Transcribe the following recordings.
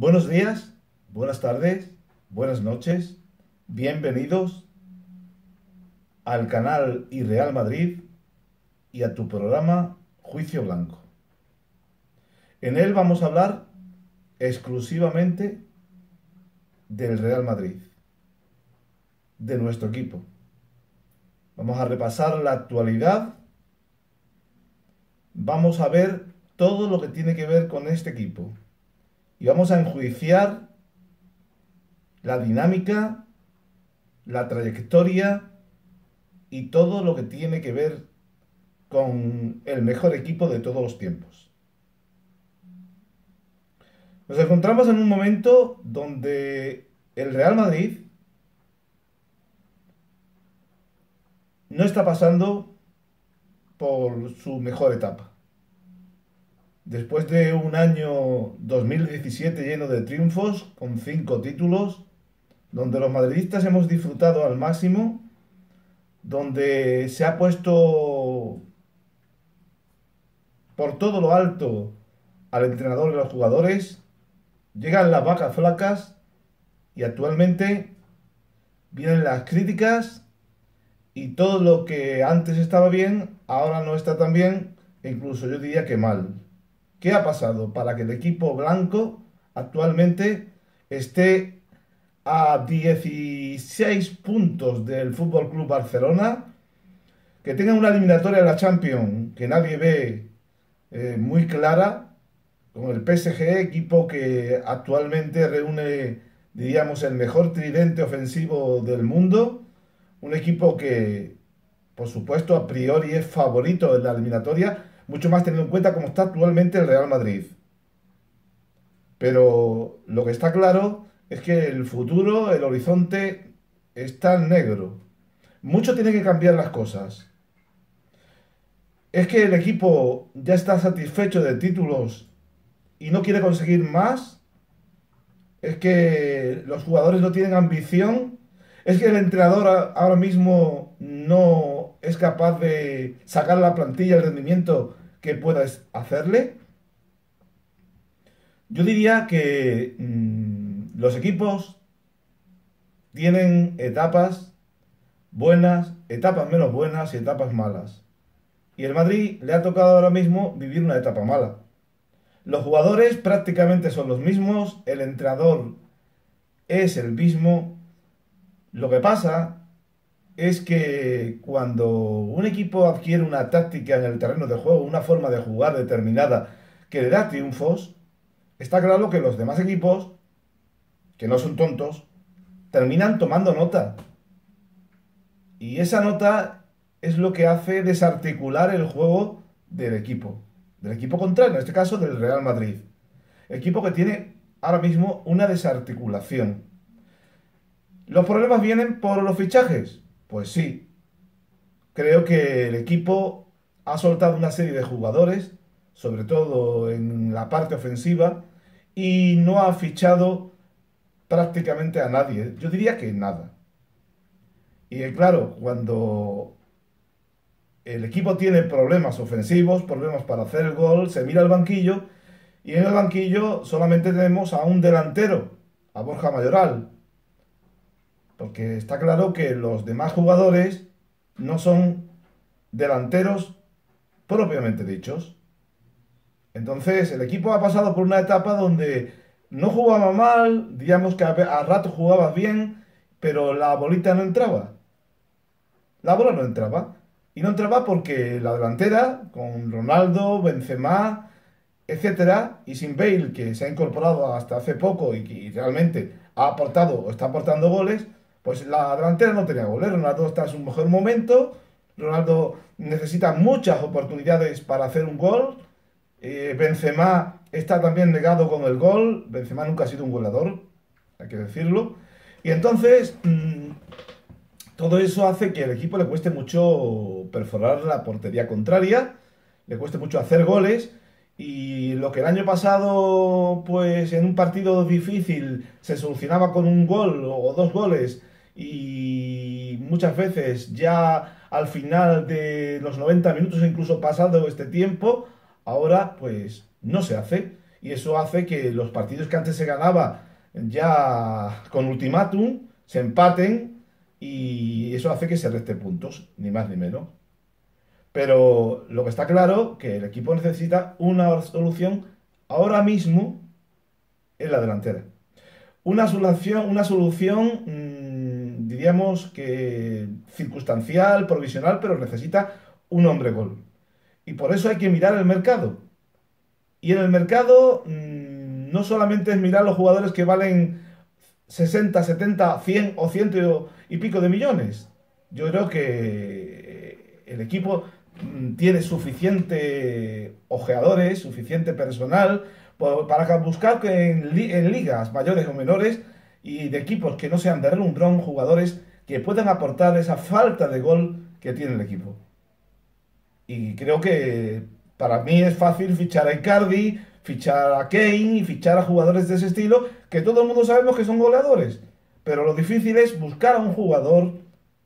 Buenos días, buenas tardes, buenas noches, bienvenidos al canal y Real Madrid y a tu programa Juicio Blanco. En él vamos a hablar exclusivamente del Real Madrid, de nuestro equipo. Vamos a repasar la actualidad, vamos a ver todo lo que tiene que ver con este equipo y vamos a enjuiciar la dinámica, la trayectoria y todo lo que tiene que ver con el mejor equipo de todos los tiempos. Nos encontramos en un momento donde el Real Madrid no está pasando por su mejor etapa. Después de un año 2017 lleno de triunfos, con 5 títulos, donde los madridistas hemos disfrutado al máximo, donde se ha puesto por todo lo alto al entrenador y a los jugadores, llegan las vacas flacas y actualmente vienen las críticas y todo lo que antes estaba bien, ahora no está tan bien, e incluso yo diría que mal. ¿Qué ha pasado para que el equipo blanco actualmente esté a 16 puntos del FC Barcelona, que tenga una eliminatoria de la Champions que nadie ve muy clara, con el PSG, equipo que actualmente reúne, diríamos, el mejor tridente ofensivo del mundo, un equipo que, por supuesto, a priori es favorito en la eliminatoria, mucho más teniendo en cuenta cómo está actualmente el Real Madrid. Pero lo que está claro es que el futuro, el horizonte, está negro. Mucho tiene que cambiar las cosas. Es que el equipo ya está satisfecho de títulos y no quiere conseguir más. Es que los jugadores no tienen ambición. Es que el entrenador ahora mismo no es capaz de sacar la plantilla, el rendimiento que puedas hacerle. Yo diría que los equipos tienen etapas buenas, etapas menos buenas y etapas malas. Y el Madrid le ha tocado ahora mismo vivir una etapa mala. Los jugadores prácticamente son los mismos, el entrenador es el mismo. Lo que pasa es que cuando un equipo adquiere una táctica en el terreno de juego, una forma de jugar determinada que le da triunfos, está claro que los demás equipos, que no son tontos, terminan tomando nota. Y esa nota es lo que hace desarticular el juego del equipo contrario, en este caso del Real Madrid. Equipo que tiene ahora mismo una desarticulación. ¿Los problemas vienen por los fichajes? Pues sí. Creo que el equipo ha soltado una serie de jugadores, sobre todo en la parte ofensiva, y no ha fichado prácticamente a nadie. Yo diría que nada. Y claro, cuando el equipo tiene problemas ofensivos, problemas para hacer el gol, se mira al banquillo, y en el banquillo solamente tenemos a un delantero, a Borja Mayoral. Porque está claro que los demás jugadores no son delanteros propiamente dichos. Entonces el equipo ha pasado por una etapa donde no jugaba mal, digamos que a rato jugabas bien, pero la bolita no entraba. La bola no entraba. Y no entraba porque la delantera, con Ronaldo, Benzema, etcétera, y sin Bale, que se ha incorporado hasta hace poco y que realmente ha aportado o está aportando goles, pues la delantera no tenía goles. Ronaldo está en su mejor momento, Ronaldo necesita muchas oportunidades para hacer un gol, Benzema está también negado con el gol, Benzema nunca ha sido un goleador, hay que decirlo, y entonces todo eso hace que al equipo le cueste mucho perforar la portería contraria, le cueste mucho hacer goles, y lo que el año pasado, pues en un partido difícil, se solucionaba con un gol o dos goles, y muchas veces ya al final de los 90 minutos, incluso pasado este tiempo, ahora pues no se hace. y eso hace que los partidos que antes se ganaba ya con ultimátum se empaten, y eso hace que se reste puntos, ni más ni menos. Pero lo que está claro que el equipo necesita una solución ahora mismo en la delantera. Una solución diríamos que circunstancial, provisional, pero necesita un hombre gol. Y por eso hay que mirar el mercado. Y en el mercado no solamente es mirar los jugadores que valen 60, 70, 100 o ciento y pico de millones. Yo creo que el equipo tiene suficiente ojeadores, suficiente personal para buscar que en ligas mayores o menores y de equipos que no sean de relumbrón, jugadores que puedan aportar esa falta de gol que tiene el equipo. Y creo que para mí es fácil fichar a Icardi, fichar a Kane y fichar a jugadores de ese estilo, que todo el mundo sabemos que son goleadores. Pero lo difícil es buscar a un jugador,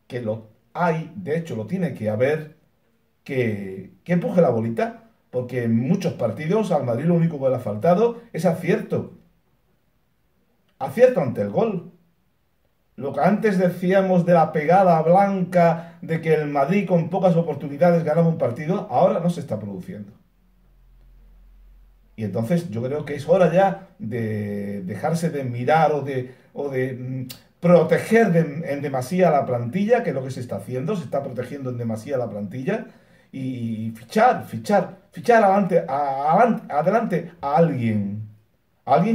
que lo hay, de hecho lo tiene que haber, que empuje la bolita. Porque en muchos partidos al Madrid lo único que le ha faltado es acierto. Acierto ante el gol. Lo que antes decíamos de la pegada blanca, de que el Madrid con pocas oportunidades ganaba un partido, ahora no se está produciendo. Y entonces yo creo que es hora ya de dejarse de mirar o de proteger en demasía la plantilla, que es lo que se está haciendo, se está protegiendo en demasía la plantilla, y fichar adelante a alguien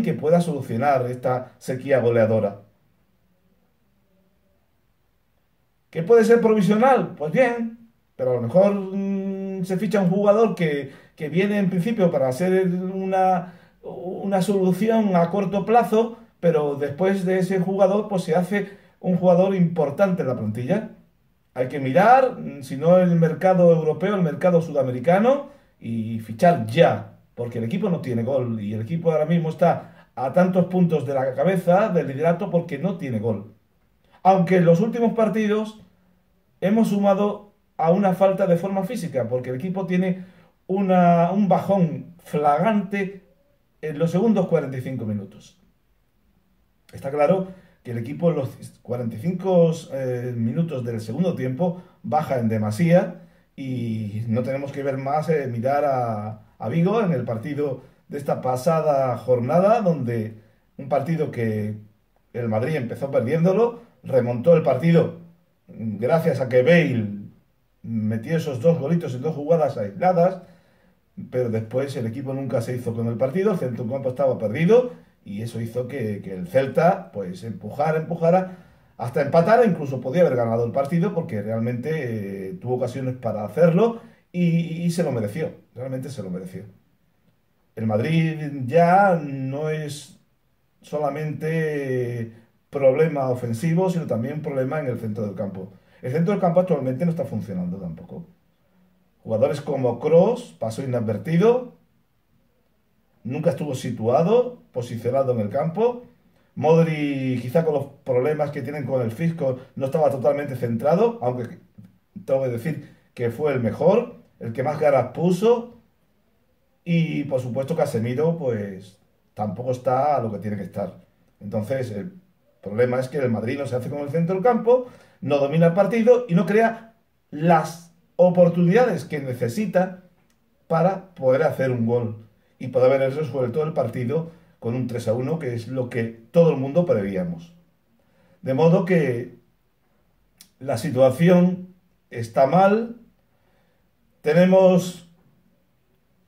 que pueda solucionar esta sequía goleadora. ¿Que puede ser provisional? Pues bien, pero a lo mejor se ficha un jugador que viene en principio para hacer una solución a corto plazo, pero después de ese jugador pues se hace un jugador importante en la plantilla. Hay que mirar, si no el mercado europeo, el mercado sudamericano, y fichar ya, porque el equipo no tiene gol, y el equipo ahora mismo está a tantos puntos de la cabeza del liderato porque no tiene gol. Aunque en los últimos partidos hemos sumado a una falta de forma física, porque el equipo tiene un bajón flagrante en los segundos 45 minutos. Está claro que el equipo en los 45 minutos del segundo tiempo baja en demasía, y no tenemos que ver más, mirar a Vigo en el partido de esta pasada jornada, donde un partido que el Madrid empezó perdiéndolo, remontó el partido gracias a que Bale metió esos dos golitos en dos jugadas aisladas, pero después el equipo nunca se hizo con el partido, el centrocampo estaba perdido, y eso hizo que el Celta pues empujara hasta empatar, incluso podía haber ganado el partido porque realmente tuvo ocasiones para hacerlo y se lo mereció, realmente se lo mereció. El Madrid ya no es solamente problema ofensivo, sino también problema en el centro del campo. El centro del campo actualmente no está funcionando tampoco. Jugadores como Kroos pasó inadvertido, nunca estuvo situado, posicionado en el campo. Modrić, quizá con los problemas que tienen con el físico, no estaba totalmente centrado, aunque tengo que decir que fue el mejor, el que más ganas puso. Y por supuesto Casemiro pues tampoco está a lo que tiene que estar. Entonces el problema es que el Madrid no se hace con el centro del campo, no domina el partido y no crea las oportunidades que necesita para poder hacer un gol y poder haber resuelto el partido con un 3-1, que es lo que todo el mundo preveíamos. De modo que la situación está mal. Tenemos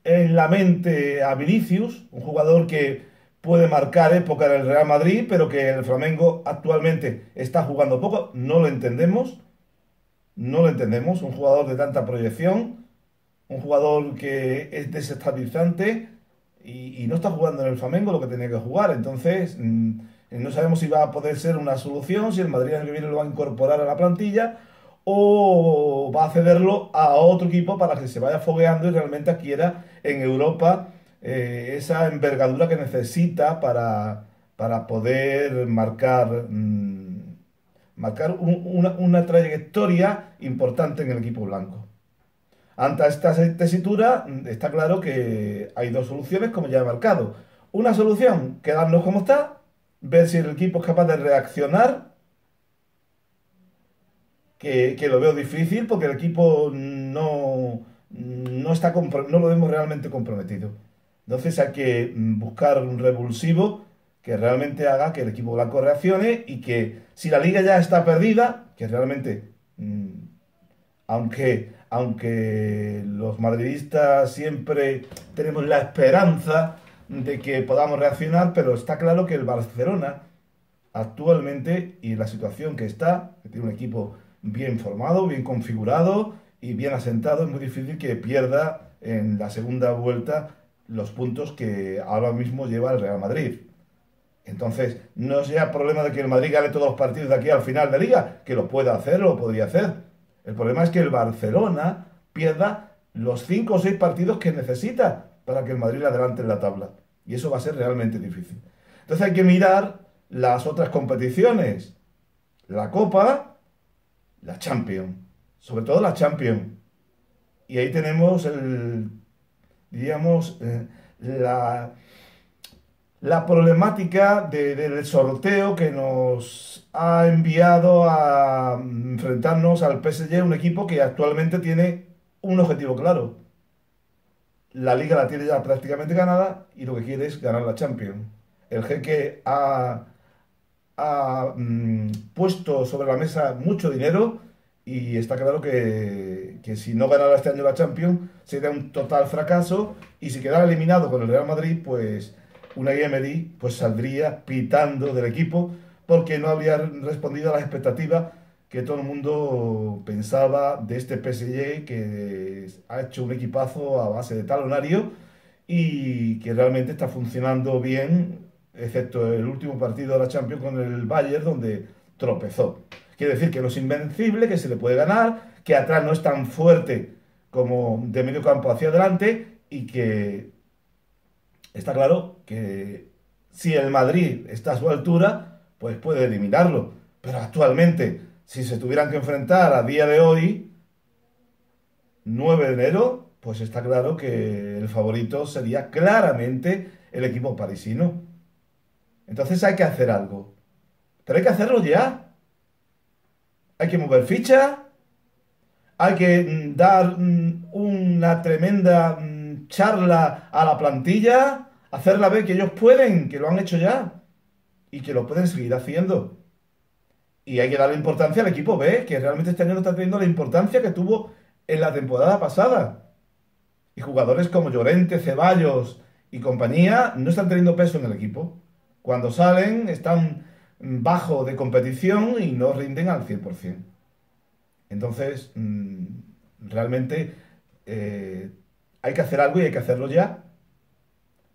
en la mente a Vinicius, un jugador que puede marcar época en el Real Madrid, pero que el Flamengo actualmente está jugando poco. No lo entendemos, un jugador de tanta proyección, un jugador que es desestabilizante y no está jugando en el Flamengo lo que tenía que jugar. Entonces no sabemos si va a poder ser una solución, si el Madrid el que viene lo va a incorporar a la plantilla o va a cederlo a otro equipo para que se vaya fogueando y realmente adquiera en Europa esa envergadura que necesita para poder marcar una trayectoria importante en el equipo blanco. Ante esta tesitura está claro que hay dos soluciones, como ya he marcado. Una solución, quedarnos como está, ver si el equipo es capaz de reaccionar, que lo veo difícil porque el equipo no lo vemos realmente comprometido. Entonces hay que buscar un revulsivo que realmente haga que el equipo blanco reaccione y que si la liga ya está perdida, que realmente, aunque los madridistas siempre tenemos la esperanza de que podamos reaccionar, pero está claro que el Barcelona actualmente y la situación que está, que tiene un equipo bien formado, bien configurado y bien asentado, es muy difícil que pierda en la segunda vuelta los puntos que ahora mismo lleva el Real Madrid. Entonces, no sea problema de que el Madrid gane todos los partidos de aquí al final de liga, que lo pueda hacer, lo podría hacer. El problema es que el Barcelona pierda los 5 o 6 partidos que necesita para que el Madrid adelante en la tabla. Y eso va a ser realmente difícil. Entonces hay que mirar las otras competiciones. La Copa, la Champions. Sobre todo la Champions. Y ahí tenemos la problemática del sorteo que nos ha enviado a enfrentarnos al PSG, un equipo que actualmente tiene un objetivo claro. La Liga la tiene ya prácticamente ganada y lo que quiere es ganar la Champions. El jeque ha puesto sobre la mesa mucho dinero y está claro que si no ganara este año la Champions sería un total fracaso, y si quedara eliminado con el Real Madrid, pues Unai Emery saldría pitando del equipo porque no habría respondido a las expectativas que todo el mundo pensaba de este PSG, que ha hecho un equipazo a base de talonario y que realmente está funcionando bien, excepto el último partido de la Champions con el Bayern, donde tropezó. Quiere decir que no es invencible, que se le puede ganar, que atrás no es tan fuerte como de medio campo hacia adelante, y que está claro que si el Madrid está a su altura, pues puede eliminarlo. Pero actualmente, si se tuvieran que enfrentar a día de hoy, 9 de enero, pues está claro que el favorito sería claramente el equipo parisino. Entonces hay que hacer algo. Pero hay que hacerlo ya. Hay que mover ficha. Hay que dar una tremenda charla a la plantilla, hacerla ver que ellos pueden, que lo han hecho ya y que lo pueden seguir haciendo. Y hay que darle importancia al equipo B, que realmente este año no está teniendo la importancia que tuvo en la temporada pasada. Y jugadores como Llorente, Ceballos y compañía no están teniendo peso en el equipo. Cuando salen están bajo de competición y no rinden al 100%. Entonces, realmente hay que hacer algo y hay que hacerlo ya,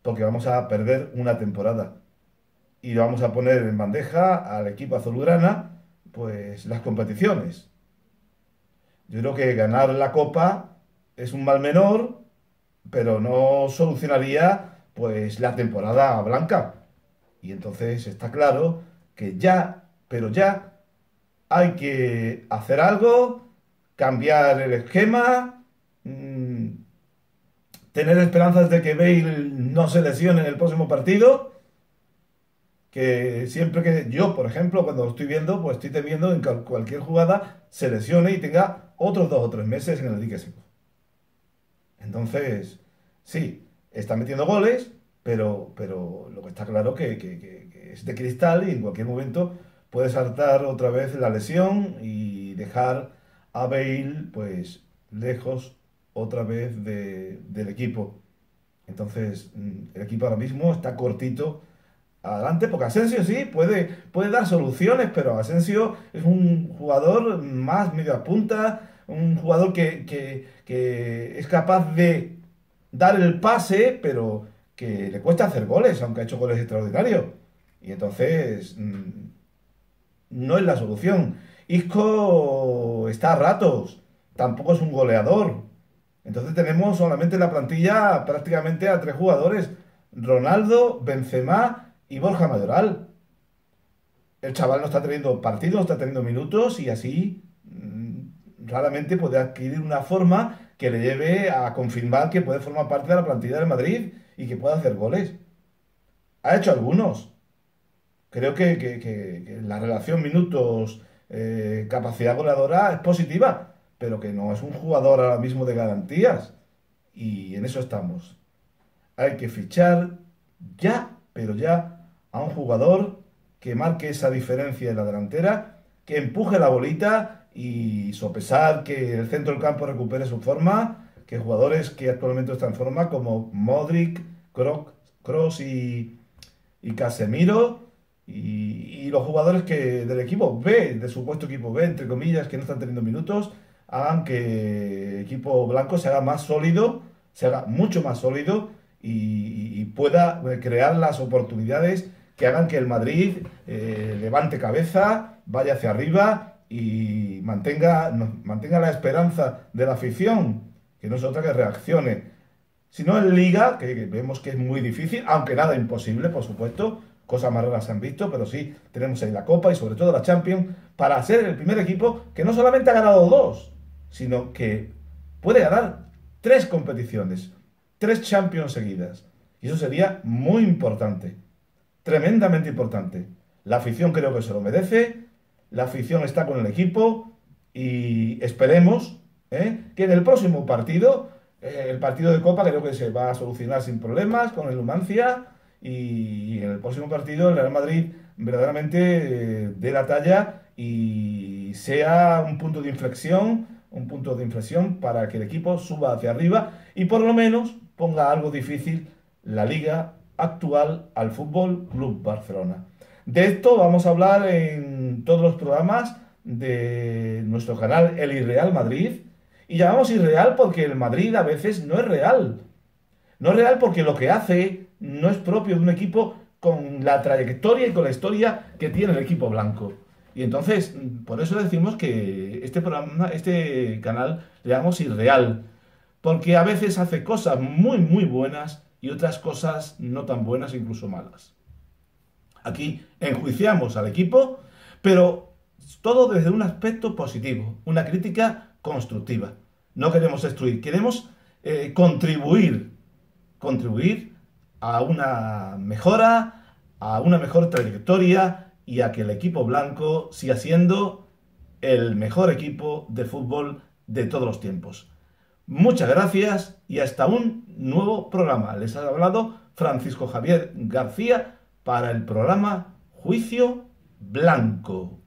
porque vamos a perder una temporada y vamos a poner en bandeja al equipo azulgrana pues las competiciones. Yo creo que ganar la Copa es un mal menor, pero no solucionaría pues la temporada blanca. Y entonces está claro que ya, pero ya, hay que hacer algo, cambiar el esquema, tener esperanzas de que Bale no se lesione en el próximo partido, que siempre que yo, por ejemplo, cuando lo estoy viendo, pues estoy temiendo en cualquier jugada se lesione y tenga otros 2 o 3 meses en el dique seco. Entonces, sí, está metiendo goles, pero lo que está claro que es de cristal y en cualquier momento puede saltar otra vez la lesión y dejar a Bale pues lejos otra vez del equipo. Entonces, el equipo ahora mismo está cortito adelante, porque Asensio sí puede dar soluciones, pero Asensio es un jugador más media punta, un jugador que es capaz de dar el pase, pero que le cuesta hacer goles, aunque ha hecho goles extraordinarios. Y entonces, no es la solución. Isco está a ratos, tampoco es un goleador. Entonces tenemos solamente en la plantilla prácticamente a 3 jugadores: Ronaldo, Benzema y Borja Mayoral. El chaval no está teniendo partidos, no está teniendo minutos, y así raramente puede adquirir una forma que le lleve a confirmar que puede formar parte de la plantilla del Madrid y que pueda hacer goles. Ha hecho algunos. Creo que la relación minutos, capacidad goleadora es positiva, pero que no es un jugador ahora mismo de garantías. Y en eso estamos. Hay que fichar ya, pero ya, a un jugador que marque esa diferencia en la delantera, que empuje la bolita y sopesar que el centro del campo recupere su forma, que jugadores que actualmente están en forma como Modrić, Kroos y Casemiro, y los jugadores que del equipo B, de supuesto equipo B, entre comillas, que no están teniendo minutos, hagan que el equipo blanco se haga más sólido, se haga mucho más sólido y pueda crear las oportunidades que hagan que el Madrid levante cabeza, vaya hacia arriba y mantenga la esperanza de la afición, que no es otra que reaccione. Si no en Liga, que vemos que es muy difícil, aunque nada imposible, por supuesto, cosas más raras se han visto, pero sí tenemos ahí la Copa y sobre todo la Champions para ser el primer equipo que no solamente ha ganado 2, sino que puede ganar 3 competiciones, 3 Champions seguidas. Y eso sería muy importante, tremendamente importante. La afición creo que se lo merece, la afición está con el equipo y esperemos que en el próximo partido, el partido de Copa creo que se va a solucionar sin problemas con el Numancia, y en el próximo partido el Real Madrid verdaderamente dé la talla y sea un punto de inflexión para que el equipo suba hacia arriba y por lo menos ponga algo difícil la liga actual al Fútbol Club Barcelona. De esto vamos a hablar en todos los programas de nuestro canal El Irreal Madrid, y llamamos irreal porque el Madrid a veces no es real. No es real porque lo que hace no es propio de un equipo con la trayectoria y con la historia que tiene el equipo blanco. Y entonces, por eso decimos que este programa, este canal, le llamamos irreal. Porque a veces hace cosas muy, muy buenas y otras cosas no tan buenas, incluso malas. Aquí enjuiciamos al equipo, pero todo desde un aspecto positivo, una crítica constructiva. No queremos destruir, queremos contribuir a una mejora, a una mejor trayectoria y a que el equipo blanco siga siendo el mejor equipo de fútbol de todos los tiempos. Muchas gracias y hasta un nuevo programa. Les ha hablado Francisco Javier García para el programa Juicio Blanco.